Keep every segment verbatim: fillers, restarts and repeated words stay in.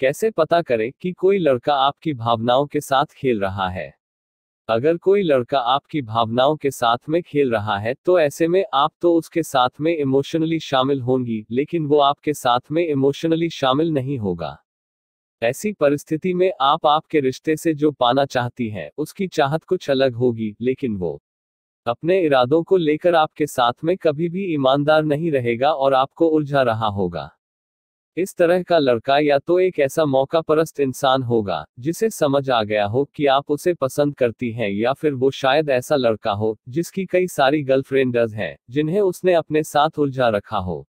कैसे पता करें कि कोई लड़का आपकी भावनाओं के साथ खेल रहा है? अगर कोई लड़का आपकी भावनाओं के साथ में खेल रहा है तो ऐसे में आप तो उसके साथ में इमोशनली शामिल होंगी, लेकिन वो आपके साथ में इमोशनली शामिल नहीं होगा। ऐसी परिस्थिति में आप आपके रिश्ते से जो पाना चाहती हैं उसकी चाहत कुछ अलग होगी, लेकिन वो अपने इरादों को लेकर आपके साथ में कभी भी ईमानदार नहीं रहेगा और आपको उलझा रहा होगा। इस तरह का लड़का या तो एक ऐसा मौका परस्त इंसान होगा जिसे समझ आ गया हो कि आप उसे पसंद करती हैं, या फिर वो शायद ऐसा लड़का हो जिसकी कई सारी गर्लफ्रेंड्स हैं जिन्हें उसने अपने साथ उलझा रखा हो।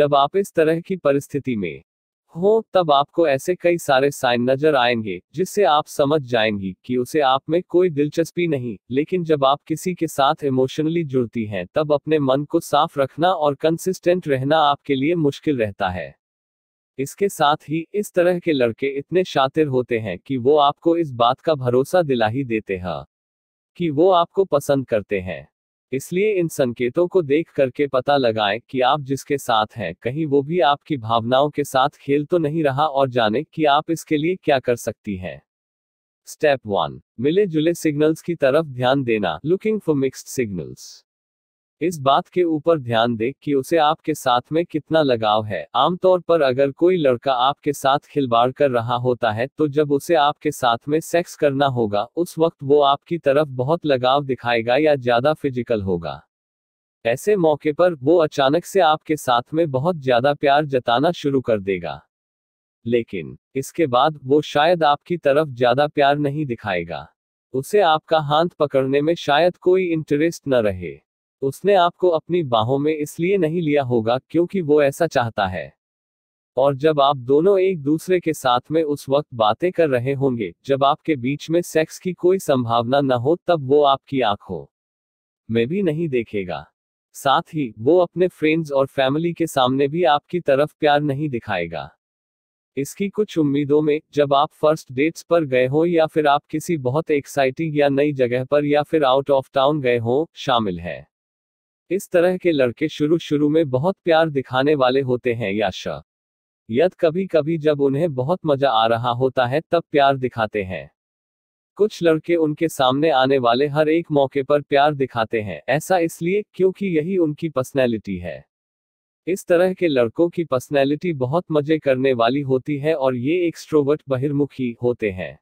जब आप इस तरह की परिस्थिति में हो तब आपको ऐसे कई सारे साइन नजर आएंगे जिससे आप समझ जाएंगी कि उसे आप में कोई दिलचस्पी नहीं। लेकिन जब आप किसी के साथ इमोशनली जुड़ती हैं तब अपने मन को साफ रखना और कंसिस्टेंट रहना आपके लिए मुश्किल रहता है। इसके साथ ही इस तरह के लड़के इतने शातिर होते हैं कि वो आपको इस बात का भरोसा दिला ही देते हैं कि वो आपको पसंद करते हैं। इसलिए इन संकेतों को देख करके पता लगाएं कि आप जिसके साथ हैं कहीं वो भी आपकी भावनाओं के साथ खेल तो नहीं रहा, और जानें कि आप इसके लिए क्या कर सकती हैं। स्टेप वन, मिले जुले सिग्नल्स की तरफ ध्यान देना, लुकिंग फॉर मिक्स्ड सिग्नल्स। इस बात के ऊपर ध्यान दें कि उसे आपके साथ में कितना लगाव है। आमतौर पर अगर कोई लड़का आपके साथ खिलवाड़ कर रहा होता है तो जब उसे आपके साथ में सेक्स करना होगा उस वक्त वो आपकी तरफ बहुत लगाव दिखाएगा या ज्यादा फिजिकल होगा। ऐसे मौके पर वो अचानक से आपके साथ में बहुत ज्यादा प्यार जताना शुरू कर देगा, लेकिन इसके बाद वो शायद आपकी तरफ ज्यादा प्यार नहीं दिखाएगा। उसे आपका हाथ पकड़ने में शायद कोई इंटरेस्ट न रहे। उसने आपको अपनी बाहों में इसलिए नहीं लिया होगा क्योंकि वो ऐसा चाहता है। और जब आप दोनों एक दूसरे के साथ में उस वक्त बातें कर रहे होंगे जब आपके बीच में सेक्स की कोई संभावना न हो, तब वो आपकी आंखों में भी नहीं देखेगा। साथ ही वो अपने फ्रेंड्स और फैमिली के सामने भी आपकी तरफ प्यार नहीं दिखाएगा। इसकी कुछ उम्मीदों में जब आप फर्स्ट डेट्स पर गए हो, या फिर आप किसी बहुत एक्साइटिंग या नई जगह पर, या फिर आउट ऑफ टाउन गए हो, शामिल है। इस तरह के लड़के शुरू शुरू में बहुत प्यार दिखाने वाले होते हैं, या शायद कभी कभी जब उन्हें बहुत मजा आ रहा होता है तब प्यार दिखाते हैं। कुछ लड़के उनके सामने आने वाले हर एक मौके पर प्यार दिखाते हैं, ऐसा इसलिए क्योंकि यही उनकी पर्सनैलिटी है। इस तरह के लड़कों की पर्सनैलिटी बहुत मजे करने वाली होती है और ये एक्सट्रोवर्ट बहिर्मुखी होते हैं।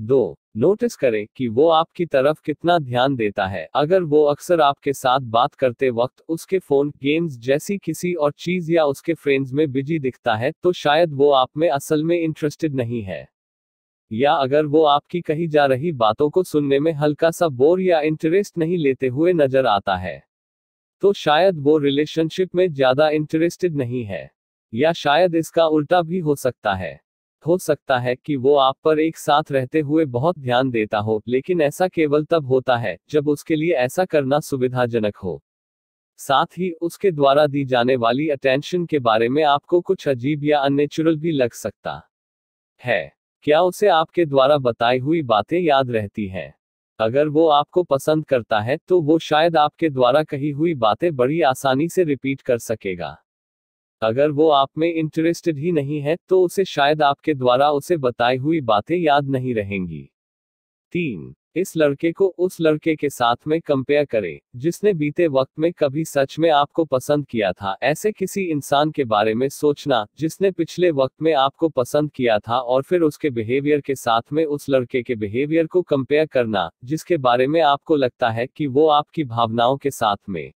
दो, नोटिस करें कि वो आपकी तरफ कितना ध्यान देता है। अगर वो अक्सर आपके साथ बात करते वक्त उसके फोन, गेम्स जैसी किसी और चीज या उसके फ्रेंड्स में बिजी दिखता है तो शायद वो आप में असल में इंटरेस्टेड नहीं है। या अगर वो आपकी कही जा रही बातों को सुनने में हल्का सा बोर या इंटरेस्ट नहीं लेते हुए नजर आता है तो शायद वो रिलेशनशिप में ज्यादा इंटरेस्टेड नहीं है, या शायद इसका उल्टा भी हो सकता है। हो सकता है कि वो आप पर एक साथ रहते हुए बहुत ध्यान देता हो, लेकिन ऐसा केवल तब होता है जब उसके लिए ऐसा करना सुविधाजनक हो। साथ ही उसके द्वारा दी जाने वाली अटेंशन के बारे में आपको कुछ अजीब या अननेचुरल भी लग सकता है। क्या उसे आपके द्वारा बताई हुई बातें याद रहती हैं? अगर वो आपको पसंद करता है तो वो शायद आपके द्वारा कही हुई बातें बड़ी आसानी से रिपीट कर सकेगा। अगर वो आप में इंटरेस्टेड ही नहीं है तो उसे शायद आपके द्वारा उसे बताई हुई बातें याद नहीं रहेंगी। तीन, इस लड़के को उस लड़के के साथ में कंपेयर करें जिसने बीते वक्त में कभी सच में आपको पसंद किया था। ऐसे किसी इंसान के बारे में सोचना जिसने पिछले वक्त में आपको पसंद किया था, और फिर उसके बिहेवियर के साथ में उस लड़के के बिहेवियर को कंपेयर करना जिसके बारे में आपको लगता है कि वो आपकी भावनाओं के साथ में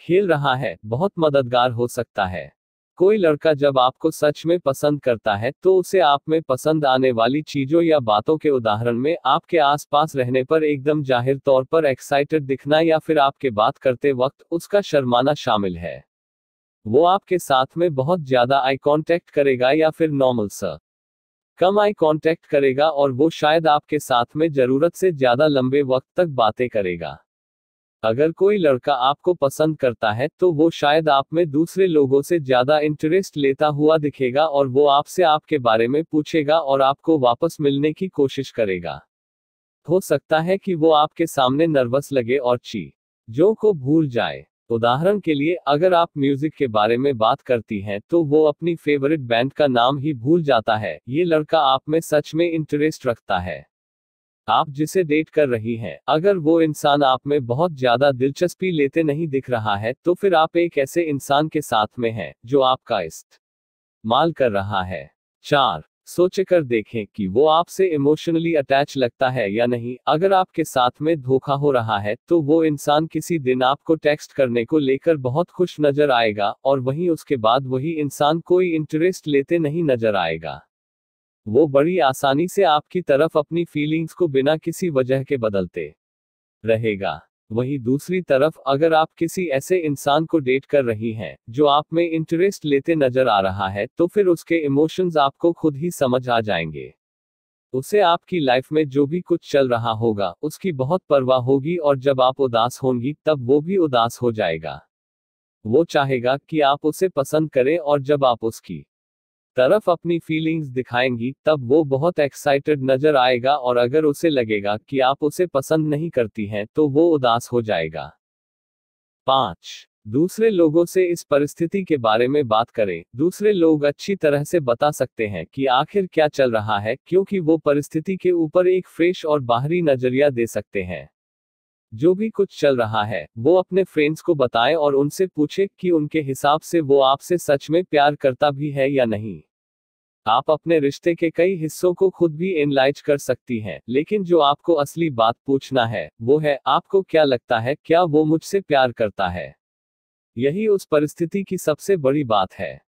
खेल रहा है, बहुत मददगार हो सकता है। कोई लड़का जब आपको सच में पसंद करता है तो उसे आप में पसंद आने वाली चीजों या बातों के उदाहरण में आपके आसपास रहने पर एकदम जाहिर तौर पर एक्साइटेड दिखना, या फिर आपके बात करते वक्त उसका शर्माना शामिल है। वो आपके साथ में बहुत ज्यादा आई कांटेक्ट करेगा, या फिर नॉर्मल सा कम आई कांटेक्ट करेगा, और वो शायद आपके साथ में जरूरत से ज्यादा लंबे वक्त तक बातें करेगा। अगर कोई लड़का आपको पसंद करता है तो वो शायद आप में दूसरे लोगों से ज्यादा इंटरेस्ट लेता हुआ दिखेगा, और वो आपसे आपके बारे में पूछेगा और आपको वापस मिलने की कोशिश करेगा। हो सकता है कि वो आपके सामने नर्वस लगे और चीजों को भूल जाए। उदाहरण के लिए, अगर आप म्यूजिक के बारे में बात करती हैं तो वो अपनी फेवरेट बैंड का नाम ही भूल जाता है। ये लड़का आप में सच में इंटरेस्ट रखता है। आप जिसे डेट कर रही हैं, अगर वो इंसान आप में बहुत ज्यादा दिलचस्पी लेते नहीं दिख रहा है तो फिर आप एक ऐसे इंसान के साथ में हैं जो आपका इस्तेमाल कर रहा है। चार, सोच कर देखें कि वो आपसे इमोशनली अटैच लगता है या नहीं। अगर आपके साथ में धोखा हो रहा है तो वो इंसान किसी दिन आपको टेक्स्ट करने को लेकर बहुत खुश नजर आएगा और वहीं उसके बाद वही इंसान कोई इंटरेस्ट लेते नहीं नजर आएगा। वो बड़ी आसानी से आपकी तरफ अपनी फीलिंग्स को बिना किसी वजह के बदलते रहेगा। वहीं दूसरी तरफ, अगर आप किसी ऐसे इंसान को डेट कर रही हैं जो आप में इंटरेस्ट लेते नजर आ रहा है तो फिर उसके इमोशंस आपको खुद ही समझ आ जाएंगे। उसे आपकी लाइफ में जो भी कुछ चल रहा होगा उसकी बहुत परवाह होगी और जब आप उदास होंगी तब वो भी उदास हो जाएगा। वो चाहेगा कि आप उसे पसंद करें और जब आप उसकी तरफ अपनी फीलिंग्स दिखाएंगी तब वो बहुत एक्साइटेड नजर आएगा और अगर उसे लगेगा कि आप उसे पसंद नहीं करती हैं तो वो उदास हो जाएगा। पाँच, दूसरे लोगों से इस परिस्थिति के बारे में बात करें। दूसरे लोग अच्छी तरह से बता सकते हैं कि आखिर क्या चल रहा है क्योंकि वो परिस्थिति के ऊपर एक फ्रेश और बाहरी नजरिया दे सकते हैं। जो भी कुछ चल रहा है वो अपने फ्रेंड्स को बताएं और उनसे पूछें कि उनके हिसाब से वो आपसे सच में प्यार करता भी है या नहीं। आप अपने रिश्ते के कई हिस्सों को खुद भी एनालाइज कर सकती हैं, लेकिन जो आपको असली बात पूछना है वो है, आपको क्या लगता है क्या वो मुझसे प्यार करता है। यही उस परिस्थिति की सबसे बड़ी बात है।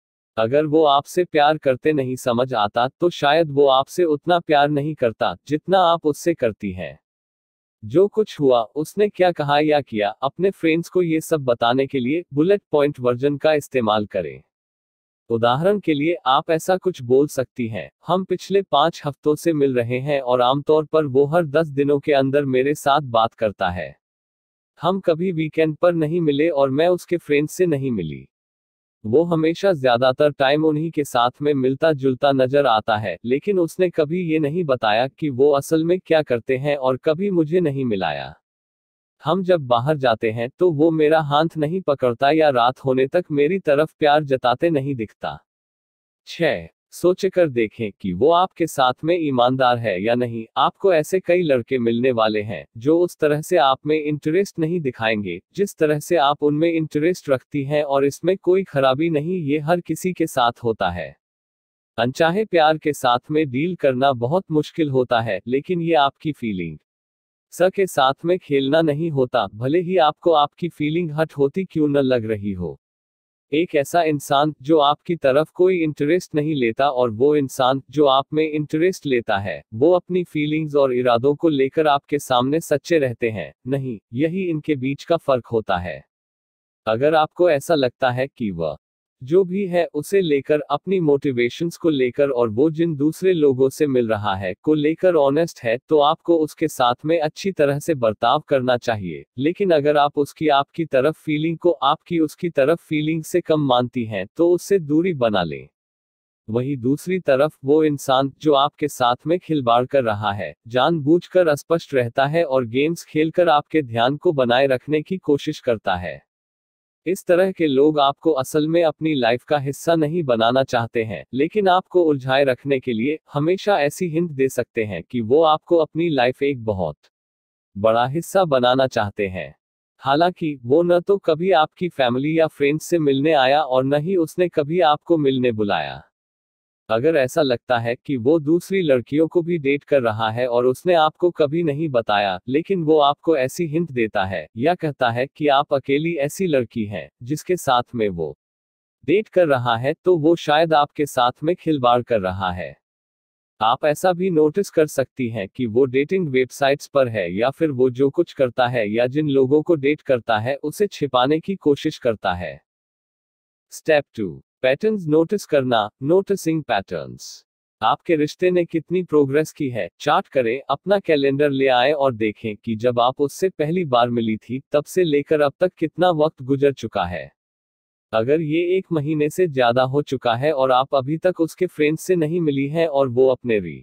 अगर वो आपसे प्यार करते नहीं समझ आता तो शायद वो आपसे उतना प्यार नहीं करता जितना आप उससे करती हैं। जो कुछ हुआ, उसने क्या कहा या किया, अपने फ्रेंड्स को ये सब बताने के लिए बुलेट पॉइंट वर्जन का इस्तेमाल करें। उदाहरण के लिए, आप ऐसा कुछ बोल सकती हैं, हम पिछले पाँच हफ्तों से मिल रहे हैं और आमतौर पर वो हर दस दिनों के अंदर मेरे साथ बात करता है। हम कभी वीकेंड पर नहीं मिले और मैं उसके फ्रेंड्स से नहीं मिली। वो हमेशा ज्यादातर टाइम उन्हीं के साथ में मिलता जुलता नजर आता है, लेकिन उसने कभी ये नहीं बताया कि वो असल में क्या करते हैं और कभी मुझे नहीं मिलाया। हम जब बाहर जाते हैं तो वो मेरा हाथ नहीं पकड़ता या रात होने तक मेरी तरफ प्यार जताते नहीं दिखता। छह, सोचकर देखें कि वो आपके साथ में ईमानदार है या नहीं। आपको ऐसे कई लड़के मिलने वाले हैं जो उस तरह से आप में इंटरेस्ट नहीं दिखाएंगे जिस तरह से आप उनमें इंटरेस्ट रखती हैं और इसमें कोई खराबी नहीं, ये हर किसी के साथ होता है। अनचाहे प्यार के साथ में डील करना बहुत मुश्किल होता है, लेकिन ये आपकी फीलिंग स के साथ में खेलना नहीं होता, भले ही आपको आपकी फीलिंग हट होती क्यों न लग रही हो। एक ऐसा इंसान जो आपकी तरफ कोई इंटरेस्ट नहीं लेता और वो इंसान जो आप में इंटरेस्ट लेता है, वो अपनी फीलिंग्स और इरादों को लेकर आपके सामने सच्चे रहते हैं। नहीं, यही इनके बीच का फर्क होता है। अगर आपको ऐसा लगता है कि वह जो भी है उसे लेकर, अपनी मोटिवेशंस को लेकर और वो जिन दूसरे लोगों से मिल रहा है को लेकर ऑनेस्ट है, तो आपको उसके साथ में अच्छी तरह से बर्ताव करना चाहिए। लेकिन अगर आप उसकी आपकी तरफ फीलिंग को आपकी उसकी तरफ फीलिंग से कम मानती हैं तो उससे दूरी बना लें। वहीं दूसरी तरफ, वो इंसान जो आपके साथ में खिलवाड़ कर रहा है जानबूझकर अस्पष्ट रहता है और गेम्स खेलकर आपके ध्यान को बनाए रखने की कोशिश करता है। इस तरह के लोग आपको असल में अपनी लाइफ का हिस्सा नहीं बनाना चाहते हैं, लेकिन आपको उलझाए रखने के लिए हमेशा ऐसी हिंट दे सकते हैं कि वो आपको अपनी लाइफ एक बहुत बड़ा हिस्सा बनाना चाहते हैं। हालांकि वो न तो कभी आपकी फैमिली या फ्रेंड्स से मिलने आया और न ही उसने कभी आपको मिलने बुलाया। अगर ऐसा लगता है कि वो दूसरी लड़कियों को भी डेट कर रहा है और उसने आपको कभी नहीं बताया, लेकिन वो आपको ऐसी हिंट देता है या कहता है कि आप अकेली ऐसी लड़की हैं जिसके साथ में वो डेट कर रहा है, तो वो शायद आपके साथ में खिलवाड़ कर रहा है। आप ऐसा भी नोटिस कर सकती हैं कि वो डेटिंग वेबसाइट्स पर है या फिर वो जो कुछ करता है या जिन लोगों को डेट करता है उसे छिपाने की कोशिश करता है। स्टेप टू, पैटर्न्स नोटिस करना। Noticing patterns. आपके रिश्ते ने कितनी प्रोग्रेस की है, चार्ट करें, अपना कैलेंडर ले आए और देखें कि जब आप उससे पहली बार मिली थी तब से लेकर अब तक कितना वक्त गुजर चुका है। अगर ये एक महीने से ज्यादा हो चुका है और आप अभी तक उसके फ्रेंड्स से नहीं मिली हैं और वो अपने री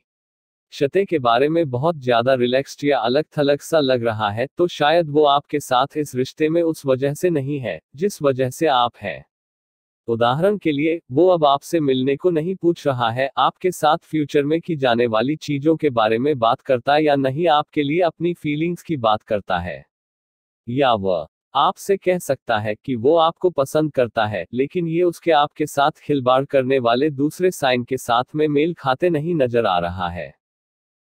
शते के बारे में बहुत ज्यादा रिलैक्स्ड या अलग थलग सा लग रहा है, तो शायद वो आपके साथ इस रिश्ते में उस वजह से नहीं है जिस वजह से आप हैं। उदाहरण के लिए, वो अब आपसे मिलने को नहीं पूछ रहा है, आपके साथ फ्यूचर में की जाने वाली चीजों के बारे में बात करता है या नहीं, आपके लिए अपनी फीलिंग्स की बात करता है। या वह आपसे कह सकता है कि वो आपको पसंद करता है, लेकिन ये उसके आपके साथ खिलवाड़ करने वाले दूसरे साइन के साथ में मेल खाते नहीं नजर आ रहा है।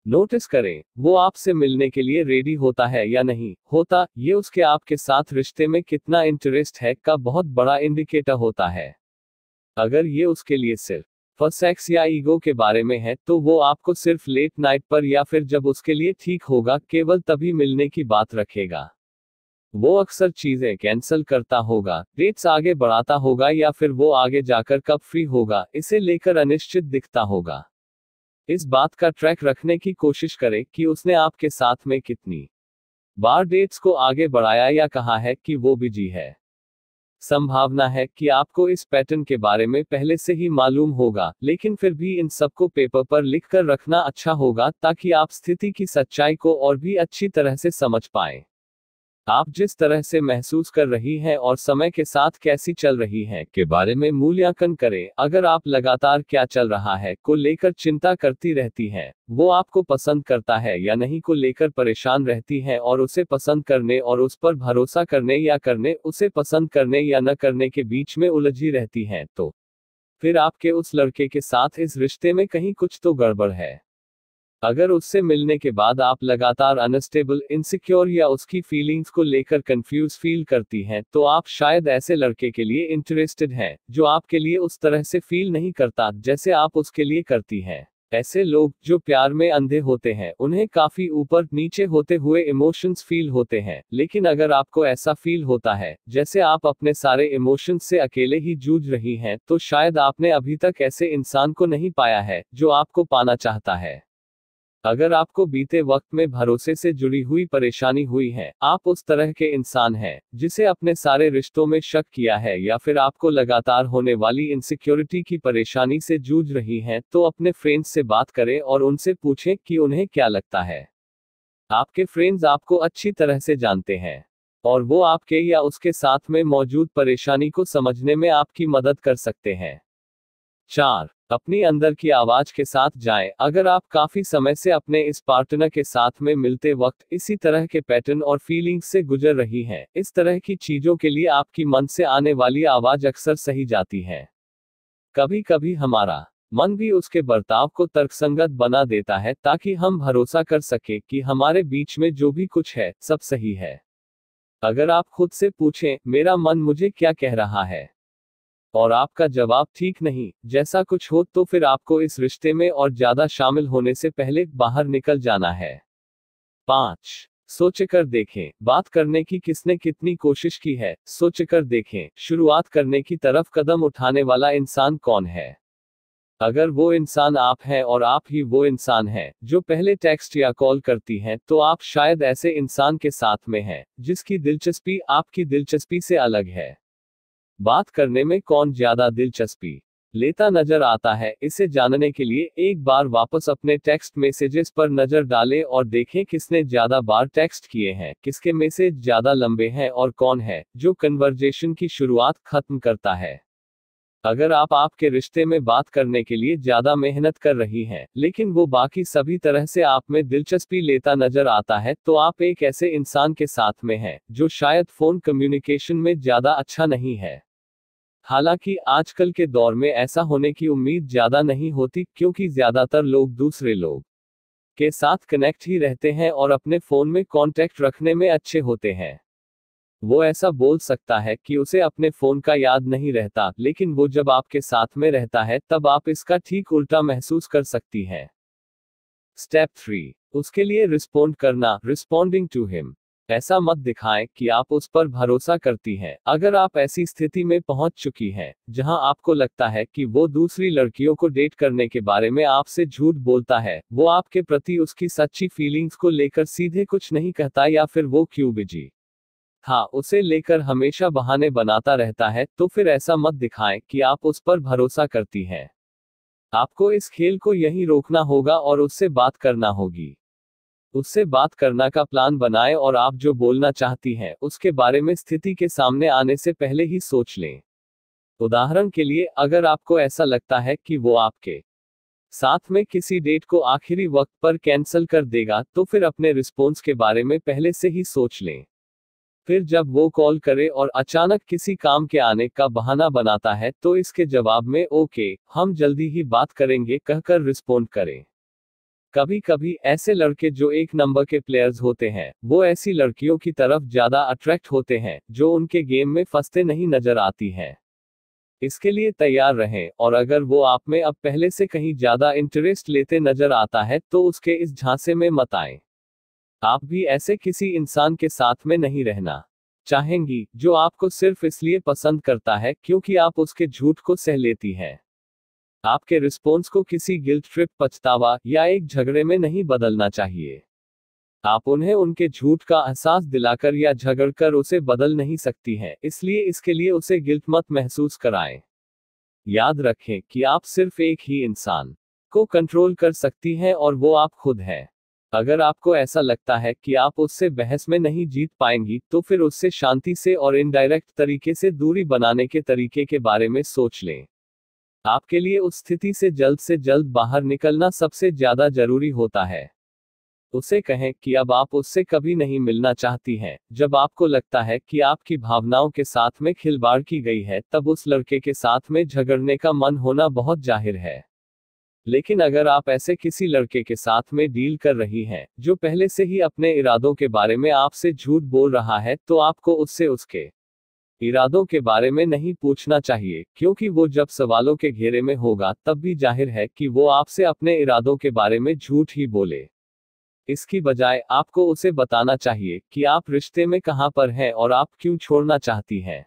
नोटिस करें, वो आपसे मिलने के लिए रेडी होता है या नहीं होता, ये उसके आपके साथ रिश्ते में कितना इंटरेस्ट है का बहुत बड़ा इंडिकेटर होता है। अगर ये उसके लिए सिर्फ फॉर सेक्स या ईगो के बारे में है, तो वो आपको सिर्फ लेट नाइट पर या फिर जब उसके लिए ठीक होगा केवल तभी मिलने की बात रखेगा। वो अक्सर चीजें कैंसिल करता होगा, डेट्स आगे बढ़ाता होगा या फिर वो आगे जाकर कब फ्री होगा इसे लेकर अनिश्चित दिखता होगा। इस बात का ट्रैक रखने की कोशिश करें कि उसने आपके साथ में कितनी बार डेट्स को आगे बढ़ाया या कहा है कि वो बिजी है। संभावना है कि आपको इस पैटर्न के बारे में पहले से ही मालूम होगा, लेकिन फिर भी इन सबको पेपर पर लिख कर रखना अच्छा होगा ताकि आप स्थिति की सच्चाई को और भी अच्छी तरह से समझ पाएं। आप जिस तरह से महसूस कर रही हैं और समय के साथ कैसी चल रही हैं के बारे में मूल्यांकन करें। अगर आप लगातार क्या चल रहा है को लेकर चिंता करती रहती हैं, वो आपको पसंद करता है या नहीं को लेकर परेशान रहती हैं और उसे पसंद करने और उस पर भरोसा करने या करने उसे पसंद करने या न करने के बीच में उलझी रहती हैं, तो फिर आपके उस लड़के के साथ इस रिश्ते में कहीं कुछ तो गड़बड़ है। अगर उससे मिलने के बाद आप लगातार अनस्टेबल, इनसिक्योर या उसकी फीलिंग्स को लेकर कंफ्यूज फील करती हैं, तो आप शायद ऐसे लड़के के लिए इंटरेस्टेड हैं जो आपके लिए उस तरह से फील नहीं करता जैसे आप उसके लिए करती हैं। ऐसे लोग जो प्यार में अंधे होते हैं उन्हें काफी ऊपर नीचे होते हुए इमोशंस फील होते हैं, लेकिन अगर आपको ऐसा फील होता है जैसे आप अपने सारे इमोशंस से अकेले ही जूझ रही हैं, तो शायद आपने अभी तक ऐसे इंसान को नहीं पाया है जो आपको पाना चाहता है। अगर आपको बीते वक्त में भरोसे से जुड़ी हुई परेशानी हुई है, आप उस तरह के इंसान हैं जिसे अपने सारे रिश्तों में शक किया है या फिर आपको लगातार होने वाली इनसिक्योरिटी की परेशानी से जूझ रही हैं, तो अपने फ्रेंड्स से बात करें और उनसे पूछें कि उन्हें क्या लगता है। आपके फ्रेंड्स आपको अच्छी तरह से जानते हैं और वो आपके या उसके साथ में मौजूद परेशानी को समझने में आपकी मदद कर सकते हैं। चार, अपनी अंदर की आवाज के साथ जाएं। अगर आप काफी समय से अपने इस पार्टनर के साथ में मिलते वक्त इसी तरह के पैटर्न और फीलिंग्स से गुजर रही हैं, इस तरह की चीजों के लिए आपकी मन से आने वाली आवाज अक्सर सही जाती है। कभी कभी हमारा मन भी उसके बर्ताव को तर्कसंगत बना देता है ताकि हम भरोसा कर सके कि हमारे बीच में जो भी कुछ है सब सही है। अगर आप खुद से पूछें, मेरा मन मुझे क्या कह रहा है, और आपका जवाब ठीक नहीं जैसा कुछ हो, तो फिर आपको इस रिश्ते में और ज्यादा शामिल होने से पहले बाहर निकल जाना है। पाँच, सोचकर देखें, बात करने की किसने कितनी कोशिश की है। सोचकर देखें, शुरुआत करने की तरफ कदम उठाने वाला इंसान कौन है। अगर वो इंसान आप हैं और आप ही वो इंसान हैं जो पहले टेक्स्ट या कॉल करती हैं, तो आप शायद ऐसे इंसान के साथ में हैं जिसकी दिलचस्पी आपकी दिलचस्पी से अलग है। बात करने में कौन ज्यादा दिलचस्पी लेता नजर आता है, इसे जानने के लिए एक बार वापस अपने टेक्स्ट मैसेजेस पर नजर डालें और देखें किसने ज्यादा बार टेक्स्ट किए हैं, किसके मैसेज ज्यादा लंबे हैं और कौन है जो कन्वर्जेशन की शुरुआत खत्म करता है। अगर आप आपके रिश्ते में बात करने के लिए ज्यादा मेहनत कर रही हैं लेकिन वो बाकी सभी तरह से आप में दिलचस्पी लेता नजर आता है, तो आप एक ऐसे इंसान के साथ में हैं जो शायद फोन कम्युनिकेशन में ज्यादा अच्छा नहीं है। हालांकि आजकल के दौर में ऐसा होने की उम्मीद ज्यादा नहीं होती, क्योंकि ज्यादातर लोग दूसरे लोग के साथ कनेक्ट ही रहते हैं और अपने फोन में कांटेक्ट रखने में अच्छे होते हैं। वो ऐसा बोल सकता है कि उसे अपने फोन का याद नहीं रहता, लेकिन वो जब आपके साथ में रहता है तब आप इसका ठीक उल्टा महसूस कर सकती हैं। स्टेप थ्री, उसके लिए रिस्पोंड करना। रिस्पोंडिंग टू हिम, ऐसा मत दिखाएं कि आप उस पर भरोसा करती हैं। अगर आप ऐसी स्थिति में पहुंच चुकी हैं जहां आपको लगता है कि वो दूसरी लड़कियों को डेट करने के बारे में आपसे झूठ बोलता है, वो आपके प्रति उसकी सच्ची फीलिंग्स को लेकर सीधे कुछ नहीं कहता या फिर वो क्यों बिजी था उसे लेकर हमेशा बहाने बनाता रहता है, तो फिर ऐसा मत दिखाएं कि आप उस पर भरोसा करती हैं। आपको इस खेल को यहीं रोकना होगा और उससे बात करना होगी। उससे बात करना का प्लान बनाएं और आप जो बोलना चाहती हैं उसके बारे में स्थिति के सामने आने से पहले ही सोच लें। उदाहरण के लिए, अगर आपको ऐसा लगता है कि वो आपके साथ में किसी डेट को आखिरी वक्त पर कैंसिल कर देगा, तो फिर अपने रिस्पॉन्स के बारे में पहले से ही सोच लें। फिर जब वो कॉल करे और अचानक किसी काम के आने का बहाना बनाता है, तो इसके जवाब में ओके, हम जल्दी ही बात करेंगे कहकर रिस्पोंड करें। कभी कभी ऐसे लड़के जो एक नंबर के प्लेयर्स होते हैं, वो ऐसी लड़कियों की तरफ ज्यादा अट्रैक्ट होते हैं जो उनके गेम में फंसते नहीं नजर आती हैं। इसके लिए तैयार रहें, और अगर वो आप में अब पहले से कहीं ज्यादा इंटरेस्ट लेते नजर आता है तो उसके इस झांसे में मत आएं। आप भी ऐसे किसी इंसान के साथ में नहीं रहना चाहेंगी जो आपको सिर्फ इसलिए पसंद करता है क्योंकि आप उसके झूठ को सह लेती हैं। आपके रिस्पॉन्स को किसी गिल्ट ट्रिप, पछतावा या एक झगड़े में नहीं बदलना चाहिए। आप उन्हें उनके झूठ का एहसास दिलाकर या झगड़कर उसे बदल नहीं सकती हैं, इसलिए इसके लिए उसे गिल्ट मत महसूस कराएं। याद रखें कि आप सिर्फ एक ही इंसान को कंट्रोल कर सकती हैं और वो आप खुद हैं। अगर आपको ऐसा लगता है कि आप उससे बहस में नहीं जीत पाएंगी, तो फिर उससे शांति से और इनडायरेक्ट तरीके से दूरी बनाने के तरीके के बारे में सोच लें। आपके लिए उस स्थिति से जल्द से जल्द बाहर निकलना सबसे ज्यादा जरूरी होता है। उसे कहें कि अब आप उससे कभी नहीं मिलना चाहती हैं। जब आपको लगता है कि आपकी भावनाओं के साथ में खिलवाड़ की गई है, तब उस लड़के के साथ में झगड़ने का मन होना बहुत जाहिर है। लेकिन अगर आप ऐसे किसी लड़के के साथ में डील कर रही हैं जो पहले से ही अपने इरादों के बारे में आपसे झूठ बोल रहा है, तो आपको उससे उसके इरादों के बारे में नहीं पूछना चाहिए, क्योंकि वो जब सवालों के घेरे में होगा तब भी जाहिर है कि वो आपसे अपने इरादों के बारे में झूठ ही बोले। इसकी बजाय आपको उसे बताना चाहिए कि आप रिश्ते में कहाँ पर हैं और आप क्यों छोड़ना चाहती हैं।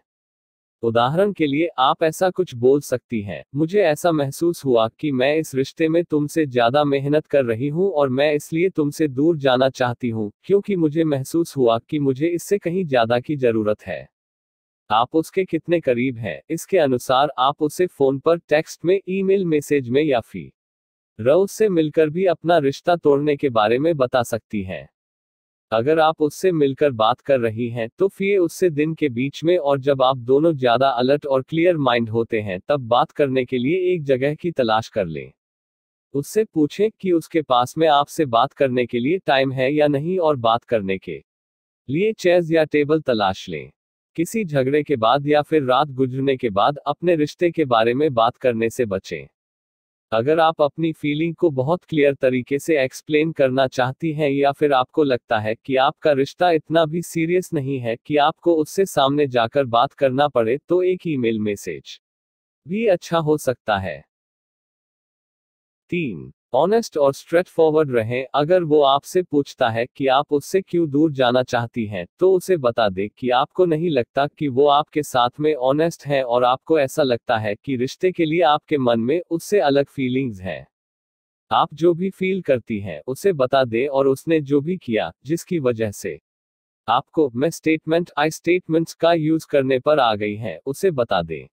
उदाहरण के लिए, आप ऐसा कुछ बोल सकती हैं, मुझे ऐसा महसूस हुआ कि मैं इस रिश्ते में तुमसे ज्यादा मेहनत कर रही हूं और मैं इसलिए तुमसे दूर जाना चाहती हूं, क्योंकि मुझे महसूस हुआ कि मुझे इससे कहीं ज्यादा की जरूरत है। आप उसके कितने करीब हैं, इसके अनुसार आप उसे फोन पर, टेक्स्ट में, ईमेल मैसेज में या फिर उससे मिलकर भी अपना रिश्ता तोड़ने के बारे में बता सकती हैं। अगर आप उससे मिलकर बात कर रही हैं तो फिर उससे दिन के बीच में और जब आप दोनों ज्यादा अलर्ट और क्लियर माइंड होते हैं, तब बात करने के लिए एक जगह की तलाश कर लें। उससे पूछें कि उसके पास में आपसे बात करने के लिए टाइम है या नहीं, और बात करने के लिए चेयर्स या टेबल तलाश लें। किसी झगड़े के बाद या फिर रात गुजरने के बाद अपने रिश्ते के बारे में बात करने से बचें। अगर आप अपनी फीलिंग को बहुत क्लियर तरीके से एक्सप्लेन करना चाहती हैं या फिर आपको लगता है कि आपका रिश्ता इतना भी सीरियस नहीं है कि आपको उससे सामने जाकर बात करना पड़े, तो एक ईमेल मैसेज भी अच्छा हो सकता है। तीन ऑनेस्ट और स्ट्रेट फॉरवर्ड रहें। अगर वो आपसे पूछता है कि आप उससे क्यों दूर जाना चाहती हैं, तो उसे बता दें कि आपको नहीं लगता कि वो आपके साथ में ऑनेस्ट हैं और आपको ऐसा लगता है कि रिश्ते के लिए आपके मन में उससे अलग फीलिंग्स हैं। आप जो भी फील करती हैं उसे बता दें, और उसने जो भी किया जिसकी वजह से आपको मैं स्टेटमेंट आई स्टेटमेंट्स का यूज करने पर आ गई हैं, उसे बता दें।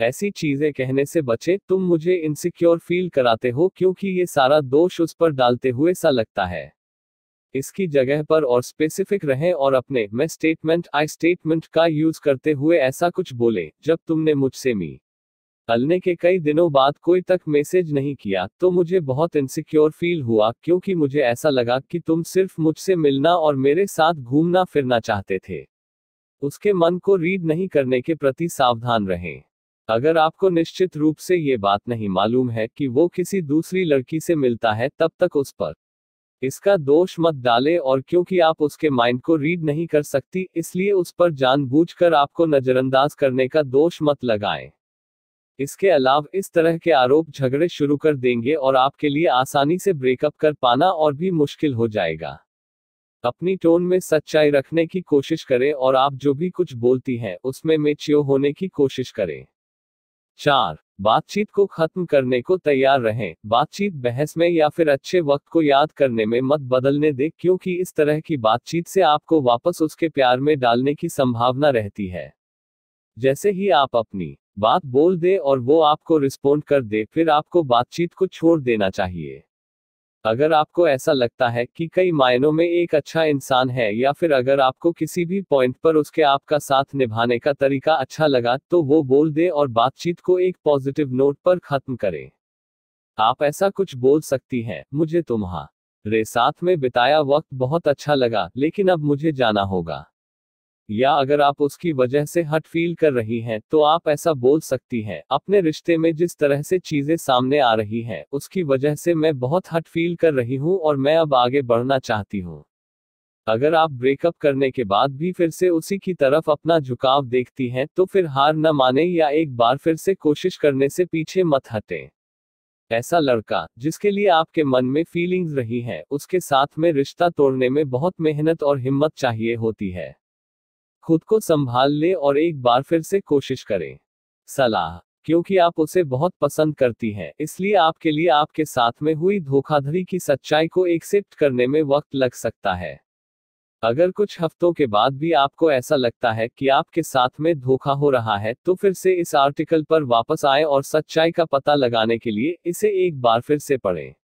ऐसी चीजें कहने से बचें, तुम मुझे इनसिक्योर फील कराते हो, क्योंकि ये सारा दोष उस पर डालते हुए सा लगता है। इसकी जगह पर और स्पेसिफिक रहें और अपने मैं स्टेटमेंट आई स्टेटमेंट का यूज करते हुए ऐसा कुछ बोलें, जब तुमने मुझसे मी अलने के कई दिनों बाद कोई तक मैसेज नहीं किया तो मुझे बहुत इनसिक्योर फील हुआ, क्योंकि मुझे ऐसा लगा कि तुम सिर्फ मुझसे मिलना और मेरे साथ घूमना फिरना चाहते थे। उसके मन को रीड नहीं करने के प्रति सावधान रहें। अगर आपको निश्चित रूप से ये बात नहीं मालूम है कि वो किसी दूसरी लड़की से मिलता है, तब तक उस पर इसका दोष मत डालें, और क्योंकि आप उसके माइंड को रीड नहीं कर सकती, इसलिए उस पर जानबूझकर आपको नजरअंदाज करने का दोष मत लगाएं। इसके अलावा इस तरह के आरोप झगड़े शुरू कर देंगे और आपके लिए आसानी से ब्रेकअप कर पाना और भी मुश्किल हो जाएगा। अपनी टोन में सच्चाई रखने की कोशिश करें और आप जो भी कुछ बोलती हैं उसमें मैच्योर होने की कोशिश करें। चार बातचीत को खत्म करने को तैयार रहें। बातचीत बहस में या फिर अच्छे वक्त को याद करने में मत बदलने दें, क्योंकि इस तरह की बातचीत से आपको वापस उसके प्यार में डालने की संभावना रहती है। जैसे ही आप अपनी बात बोल दे और वो आपको रिस्पोंड कर दे, फिर आपको बातचीत को छोड़ देना चाहिए। अगर आपको ऐसा लगता है कि कई मायनों में एक अच्छा इंसान है, या फिर अगर आपको किसी भी पॉइंट पर उसके आपका साथ निभाने का तरीका अच्छा लगा, तो वो बोल दे और बातचीत को एक पॉजिटिव नोट पर खत्म करें। आप ऐसा कुछ बोल सकती हैं, मुझे तुम्हारे साथ में बिताया वक्त बहुत अच्छा लगा, लेकिन अब मुझे जाना होगा। या अगर आप उसकी वजह से हर्ट फील कर रही हैं, तो आप ऐसा बोल सकती हैं, अपने रिश्ते में जिस तरह से चीजें सामने आ रही हैं, उसकी वजह से मैं बहुत हर्ट फील कर रही हूं और मैं अब आगे बढ़ना चाहती हूं। अगर आप ब्रेकअप करने के बाद भी फिर से उसी की तरफ अपना झुकाव देखती हैं, तो फिर हार न माने या एक बार फिर से कोशिश करने से पीछे मत हटें। ऐसा लड़का जिसके लिए आपके मन में फीलिंग्स रही हैं, उसके साथ में रिश्ता तोड़ने में बहुत मेहनत और हिम्मत चाहिए होती है। खुद को संभाल ले और एक बार फिर से कोशिश करें। सलाह, क्योंकि आप उसे बहुत पसंद करती हैं, इसलिए आपके लिए आपके साथ में हुई धोखाधड़ी की सच्चाई को एक्सेप्ट करने में वक्त लग सकता है। अगर कुछ हफ्तों के बाद भी आपको ऐसा लगता है कि आपके साथ में धोखा हो रहा है, तो फिर से इस आर्टिकल पर वापस आएं और सच्चाई का पता लगाने के लिए इसे एक बार फिर से पढ़ें।